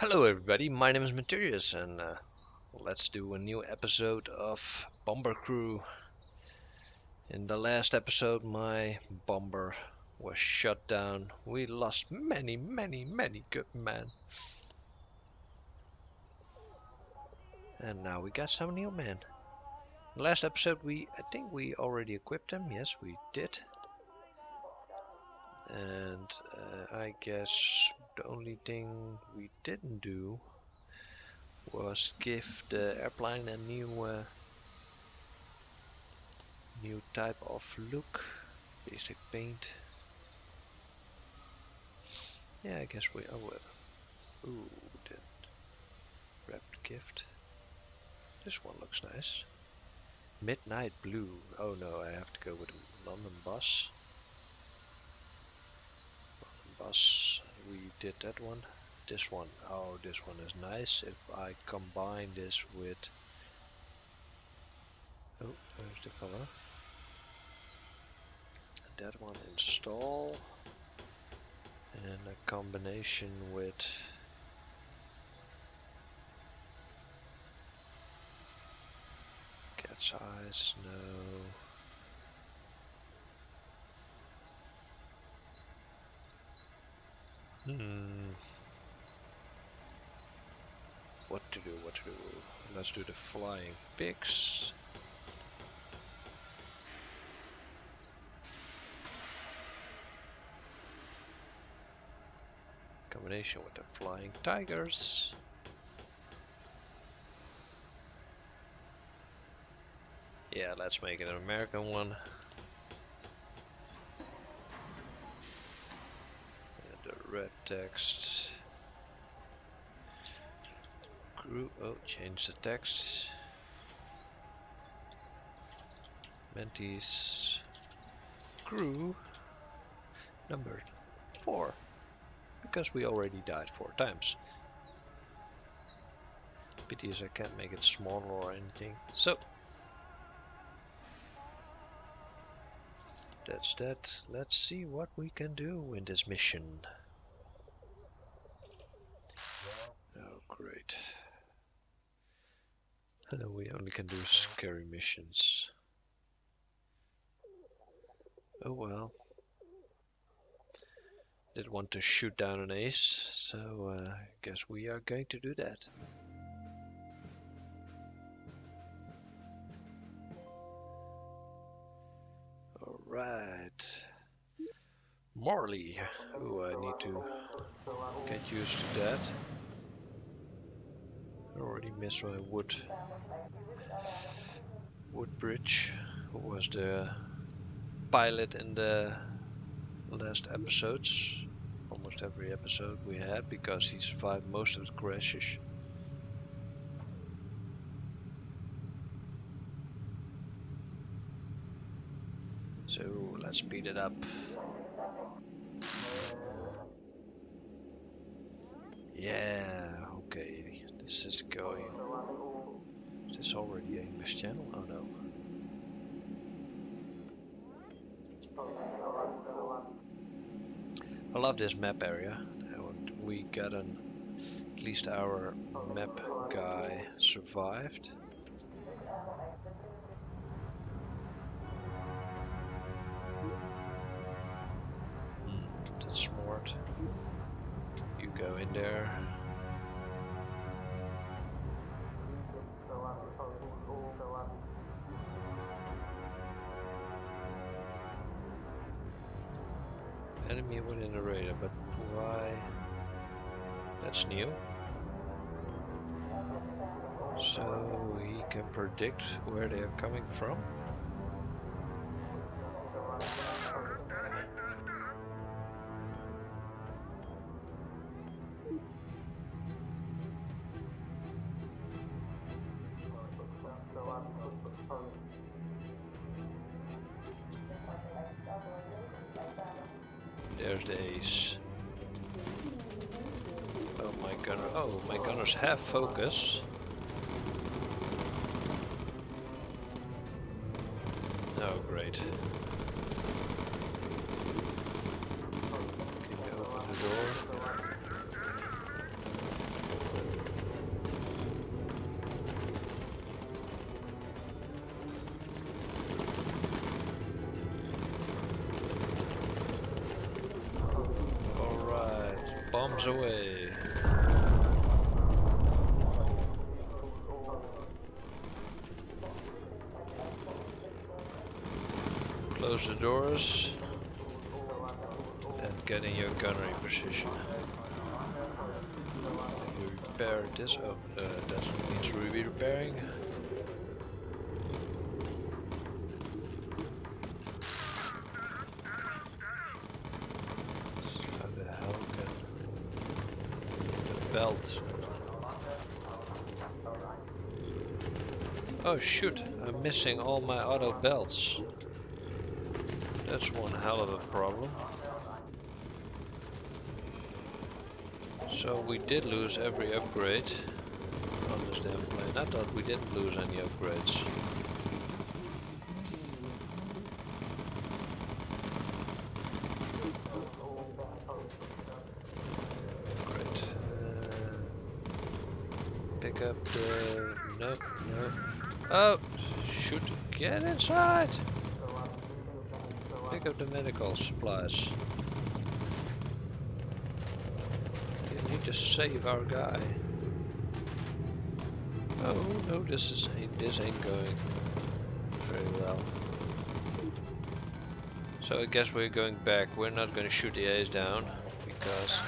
Hello everybody, my name is Menturius and let's do a new episode of Bomber Crew. In the last episode my bomber was shut down. We lost many good men. And now we got some new men. Last episode I think we already equipped them, yes we did. And I guess the only thing we didn't do was give the airplane a new type of look, basic paint. Yeah, I guess we. Oh, ooh, that wrapped gift. This one looks nice. Midnight blue. Oh no, I have to go with London bus. We did that one. This one. Oh, this one is nice. If I combine this with. Oh, where's the color? That one install. And a combination with. Cat's eyes. No. What to do? Let's do the flying pigs. Combination with the flying tigers. Yeah, let's make it an American one. Red text. Crew. Oh, change the text. Mantis. Crew. Number 4. Because we already died 4 times. Pity is I can't make it smaller or anything. So. That's that. Let's see what we can do in this mission. Great. And we only can do scary missions. Oh well. Did want to shoot down an ace, so I guess we are going to do that. Alright. Morley. Oh, I need to get used to that. Already missed my Woodbridge, who was the pilot in the last episodes, almost every episode we had, because he survived most of the crashes. So let's speed it up. Yeah. Okay, this is going. Is this already an English channel? Oh no. I love this map area. We got at least our map guy survived. That's smart. You go in there. Enemy within the radar, but why? That's new. So he can predict where they are coming from. There's the ace. Oh my gunner. Oh, my gunners have focus. Oh great. Can you open the door? bombs away. Close the doors and get in your gunnery position. Repair this. Oh, that needs repairing. Belt. Oh shoot, I'm missing all my auto belts. That's one hell of a problem. So we did lose every upgrade on this damn plane. I thought we didn't lose any upgrades. Oh, shoot, get inside! Pick up the medical supplies. We need to save our guy. Oh no, this ain't going very well. So I guess we're going back. We're not going to shoot the A's down because.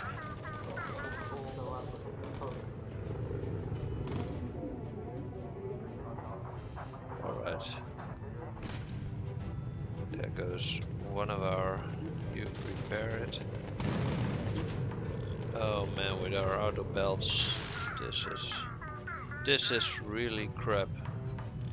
One of our, you repair it. Oh man, with our auto belts, this is really crap.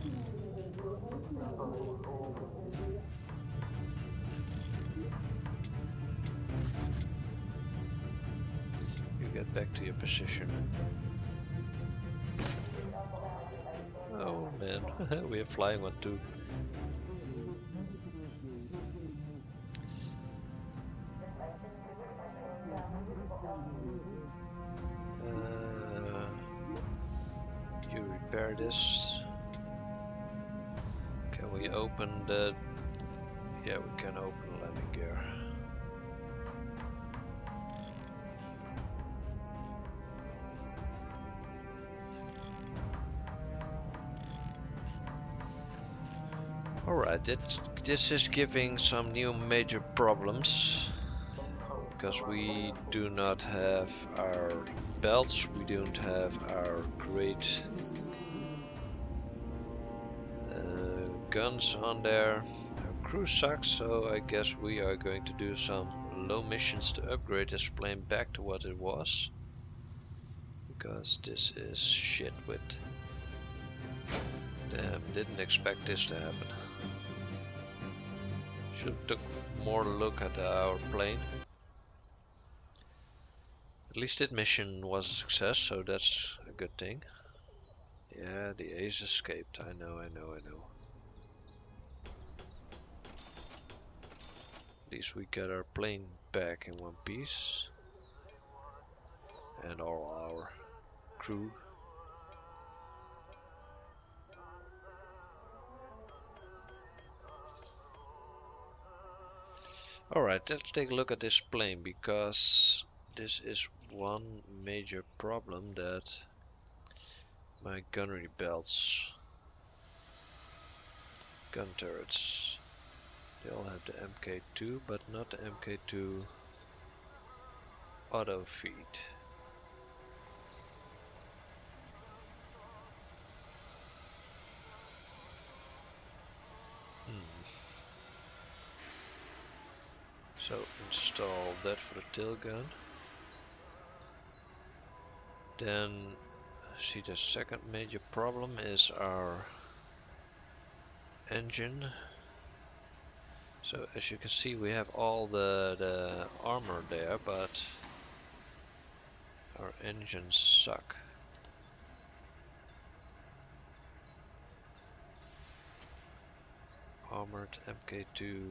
You get back to your position. Oh man, we are flying one too. This. Can we open the? Yeah, we can open the landing gear. All right, this is giving some new major problems because we do not have our belts. We don't have our great. Guns on there. Our crew sucks, so I guess we are going to do some low missions to upgrade this plane back to what it was, because this is shit with. Damn, didn't expect this to happen. Should have took more look at our plane. At least that mission was a success, so that's a good thing. Yeah, the Ace escaped. I know. At least we got our plane back in one piece. And all our crew. Alright, let's take a look at this plane, because this is one major problem that my gunnery belts, gun turrets. They all have the MK2, but not the MK2 auto feed. So install that for the tail gun. Then, see, the second major problem is our engine. So as you can see, we have all the armor there, but our engines suck. Armored MK2.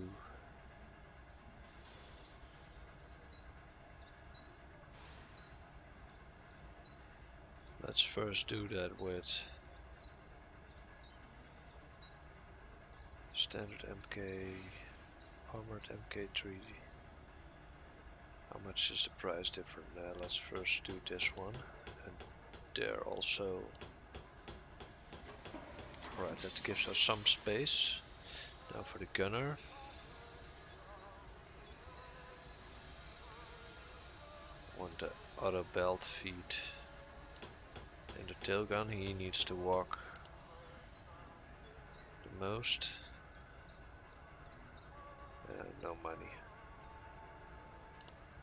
Let's first do that with standard MK. Armored MK3. How much is the price different? Let's first do this one. And there also. Alright, that gives us some space. Now for the gunner. I want the other belt feet. And the tail gun, he needs to walk the most. No money.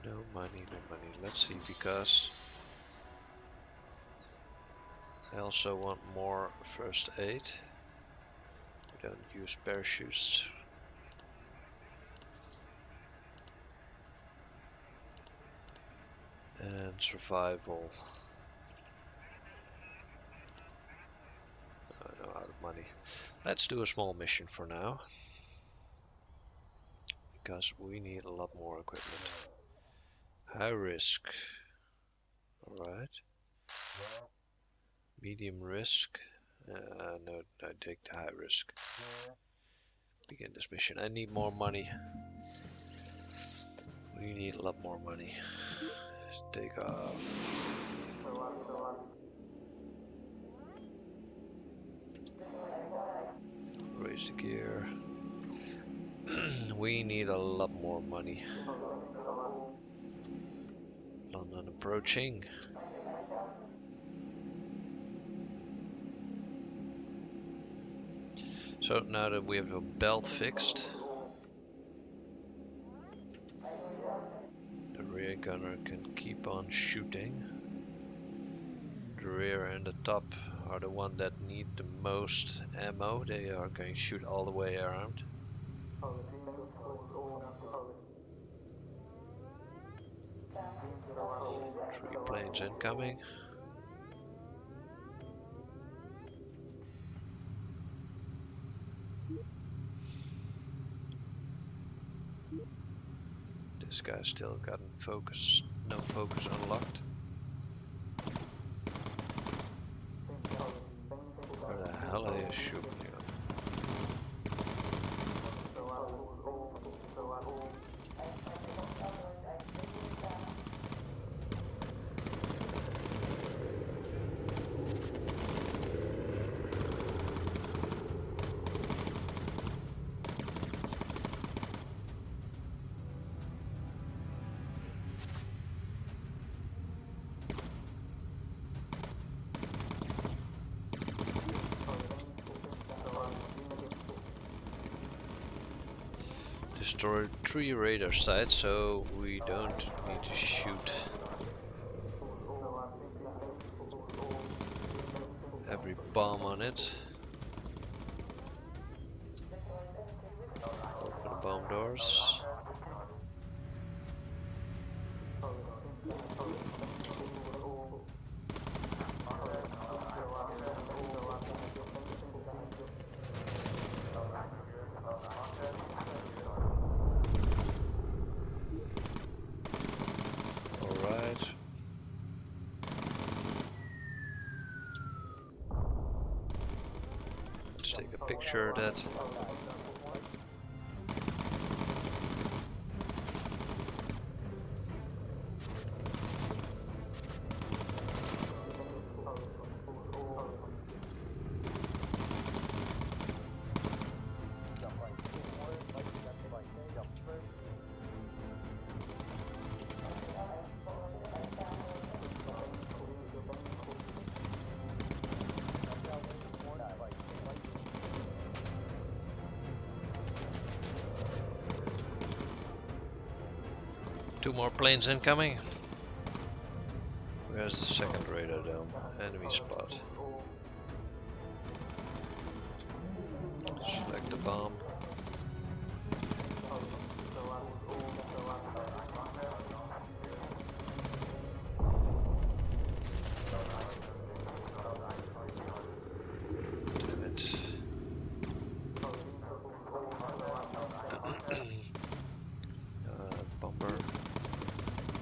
No money, no money. Let's see, because I also want more first aid. We don't use parachutes. And survival. I'm out of money. Let's do a small mission for now, because we need a lot more equipment. High risk. Alright. Medium risk. No, I take the high risk. Begin this mission. I need more money. We need a lot more money. Let's take off. Raise the gear. We need a lot more money. London approaching. So now that we have a belt fixed, the rear gunner can keep on shooting. The rear and the top are the one that need the most ammo. They are going to shoot all the way around. Three planes incoming. This guy still got focus, no focus unlocked. Where the hell are you shooting? Destroyed 3 radar sites, so we don't need to shoot every bomb on it. Open the bomb doors. Take a picture of that. Two more planes incoming. Where's the second radar dome? Enemy spot. Select the bomb.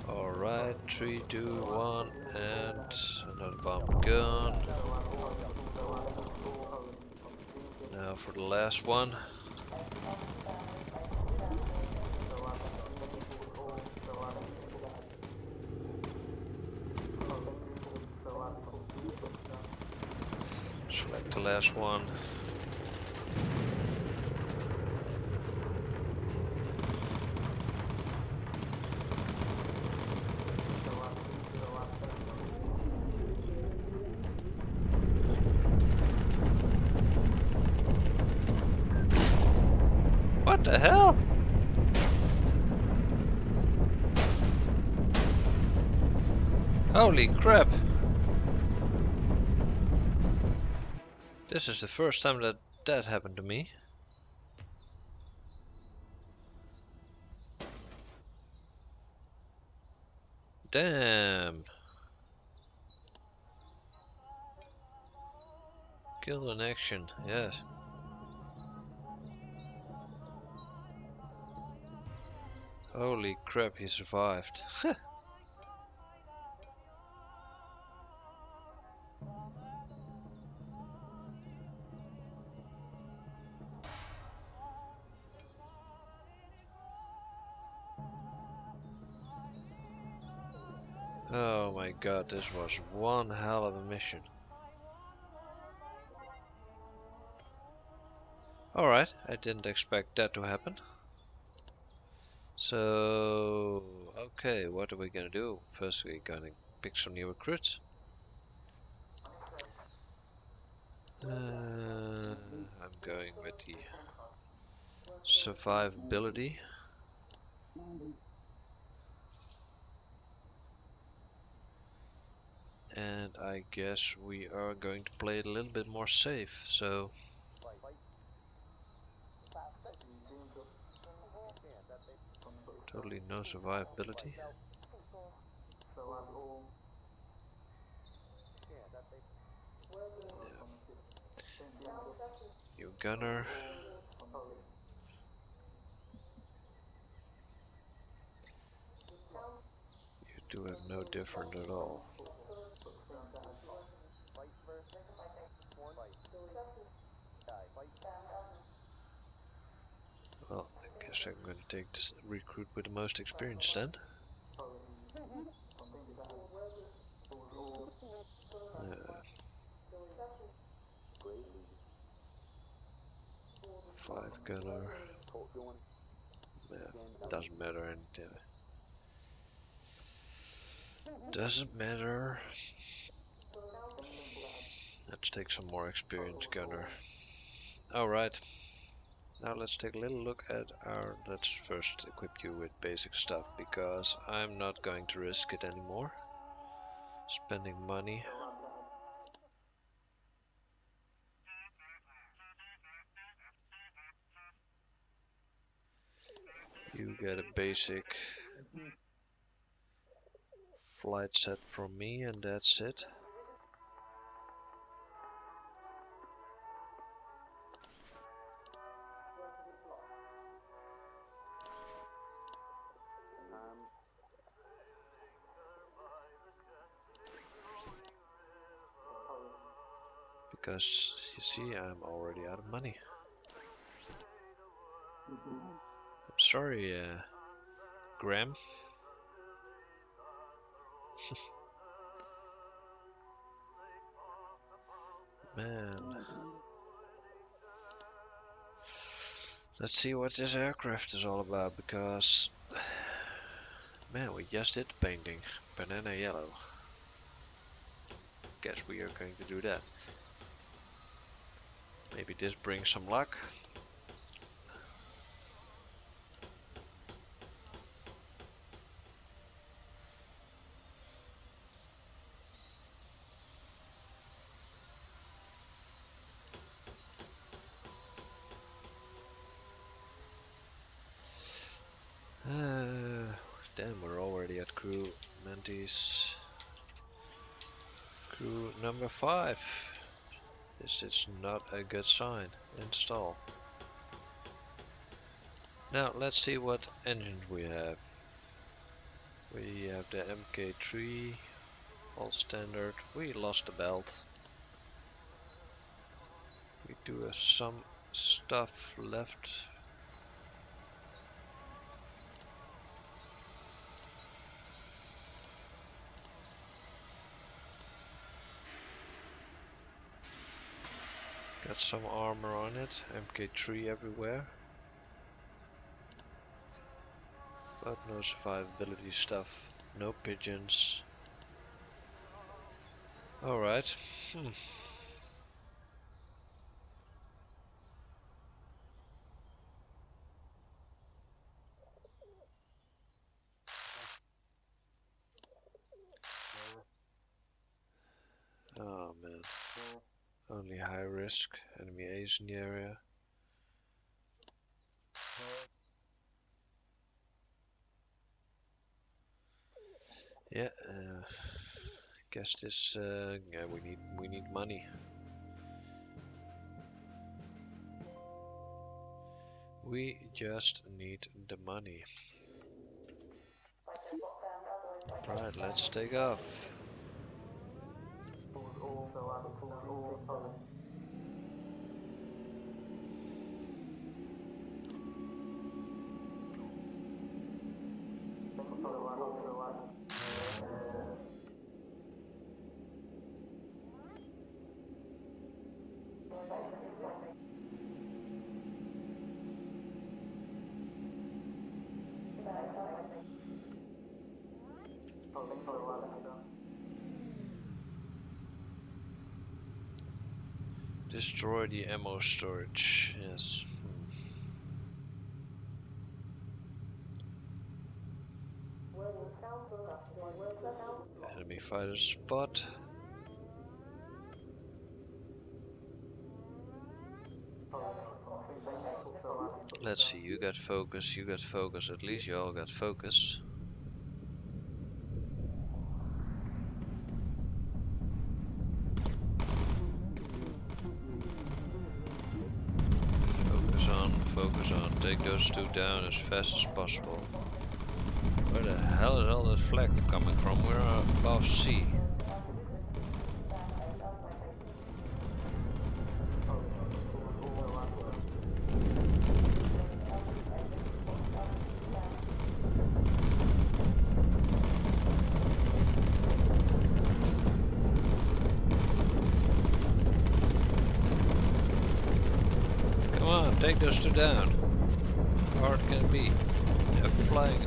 Alright, 3, 2, 1, and another bomb gun. Now for the last one. up the last one. What the hell? Holy crap! This is the first time that that happened to me. Damn! Killed in action, yes. Holy crap, he survived. Oh my god, this was one hell of a mission. Alright, I didn't expect that to happen. So, okay, what are we gonna do? First we're gonna pick some new recruits. I'm going with the survivability. And I guess we are going to play it a little bit more safe, so... Totally no survivability. Yeah. New gunner. You do have no different at all. Well, I guess I'm going to take this recruit with the most experience then. Five gunner. Yeah, doesn't matter anything. Doesn't matter. Let's take some more experienced gunner. Alright. Now let's take a little look at our... Let's first equip you with basic stuff, because I'm not going to risk it anymore. Spending money. You get a basic flight set from me, and that's it. Because, you see, I'm already out of money. I'm sorry, Graham. Man. Let's see what this aircraft is all about, because... Man, we just did painting. Banana yellow. Guess we are going to do that. Maybe this brings some luck. Damn, we're already at crew Mantis. Crew number 5. This is not a good sign. Install. Now let's see what engines we have. We have the MK3, all standard. We lost the belt. We do have some stuff left. got some armor on it, MK3 everywhere. But no survivability stuff, no pigeons. Alright. Oh man. Only high risk, enemy A's in the area. Yeah, guess this. Yeah, we need money. We just need the money. Right, let's take off. Destroy the ammo storage, yes. Enemy fighter spot. Let's see, you got focus, at least you all got focus. Take those two down as fast as possible. Where the hell is all that flak coming from? We're above sea. Come on, take those two down. Hard can be. They're flying.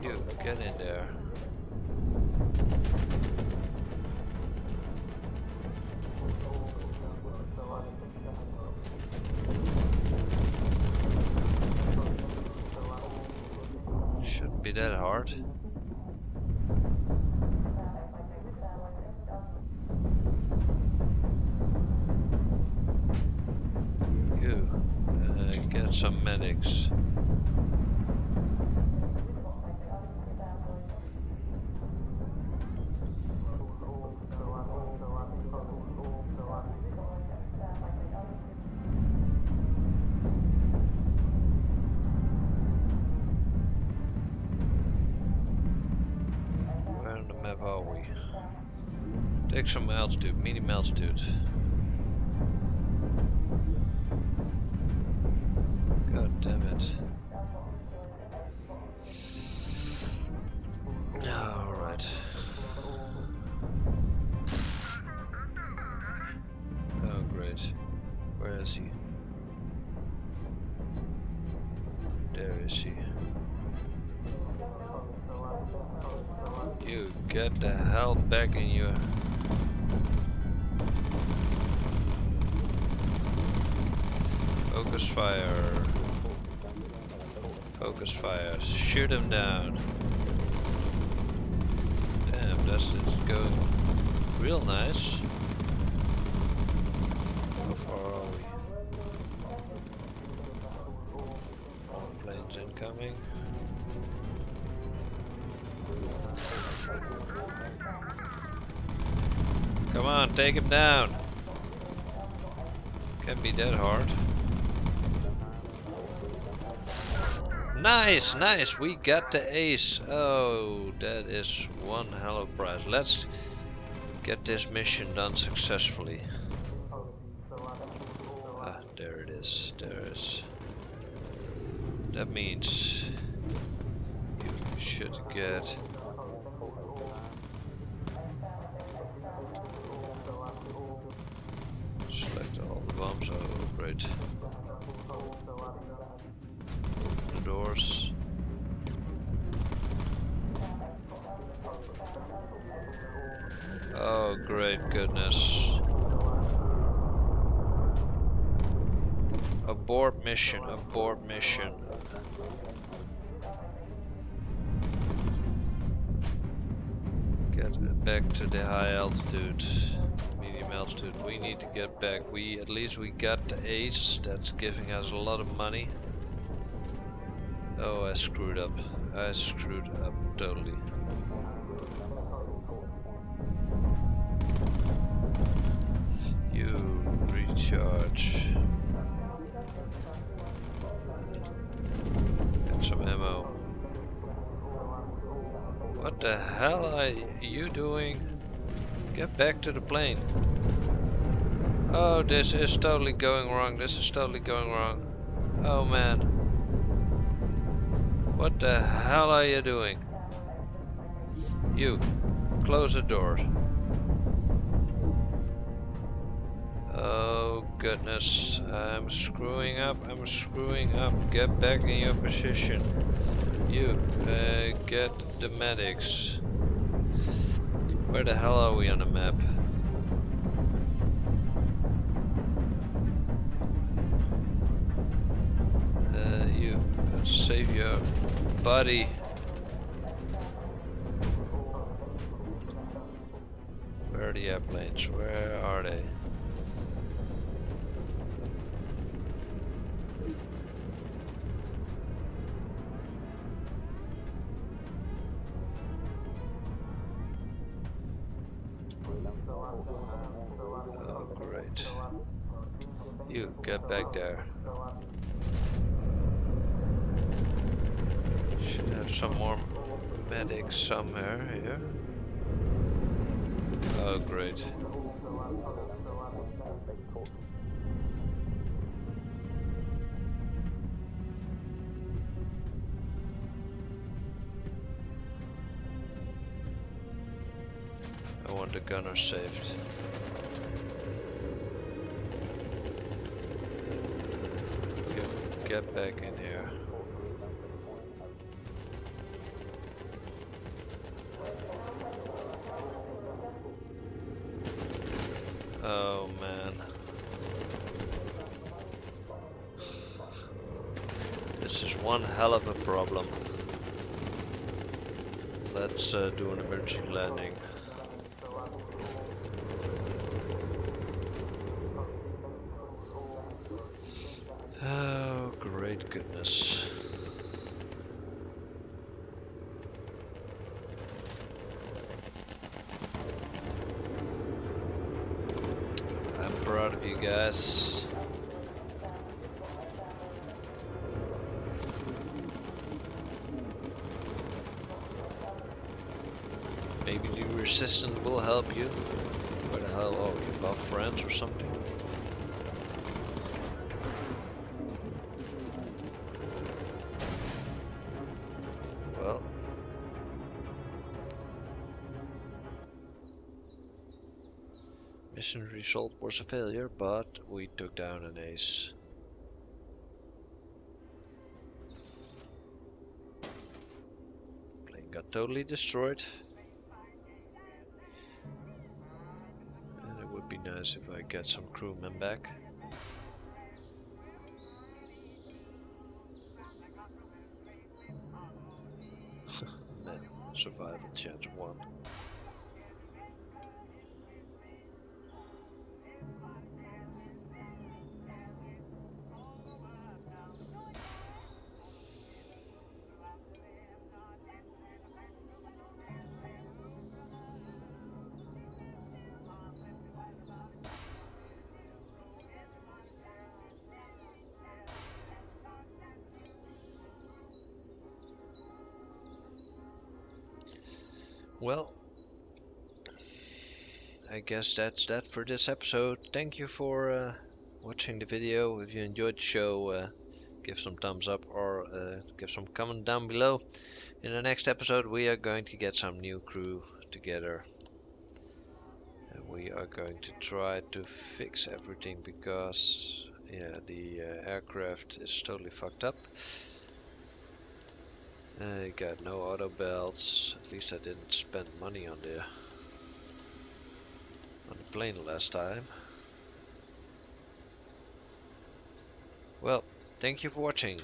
You get in there. Shouldn't be that hard. Some medics. Where on the map are we? Take some altitude, medium altitude. God damn it. Alright. Oh great. Where is he? There is he. You get the hell back in your... Focus fire. Focus fire, shoot him down. Damn, that's it going real nice. How far are we? All planes incoming. Come on, take him down. Can't be that hard. Nice, nice, we got the ace. Oh, that is one hell of a prize. Let's get this mission done successfully. Ah, there it is, there it is. That means you should get... bombs? Oh, great. Open the doors. Oh, great goodness. Abort mission, abort mission. Get back to the high altitude, medium altitude. We need to get back. At least we got the ace. That's giving us a lot of money. Oh, I screwed up. I screwed up totally. You recharge. Get some ammo. What the hell are you doing? Get back to the plane. Oh, this is totally going wrong. This is totally going wrong. Oh man. What the hell are you doing? You, close the door. Oh goodness, I'm screwing up, I'm screwing up. Get back in your position. You, get the medics. Where the hell are we on the map? You, save your body. Where are the airplanes? Where are they? Oh, great. You, get back there. Should have some more medics somewhere here. Oh, great. I want the gunner saved. Get back in here. Oh man. This is one hell of a problem. Let's do an emergency landing. Goodness. I'm proud of you guys. Maybe the resistance will help you. Where the hell are we? Above France or something? Mission result was a failure, but we took down an ace. Plane got totally destroyed. And it would be nice if I get some crewmen back. Man, survival chance 1. Well, I guess that's that for this episode. Thank you for watching the video. If you enjoyed the show, give some thumbs up or give some comment down below. In the next episode we are going to get some new crew together. we are going to try to fix everything, because yeah, the aircraft is totally fucked up. I got no auto belts. At least I didn't spend money on the plane last time. Well, thank you for watching.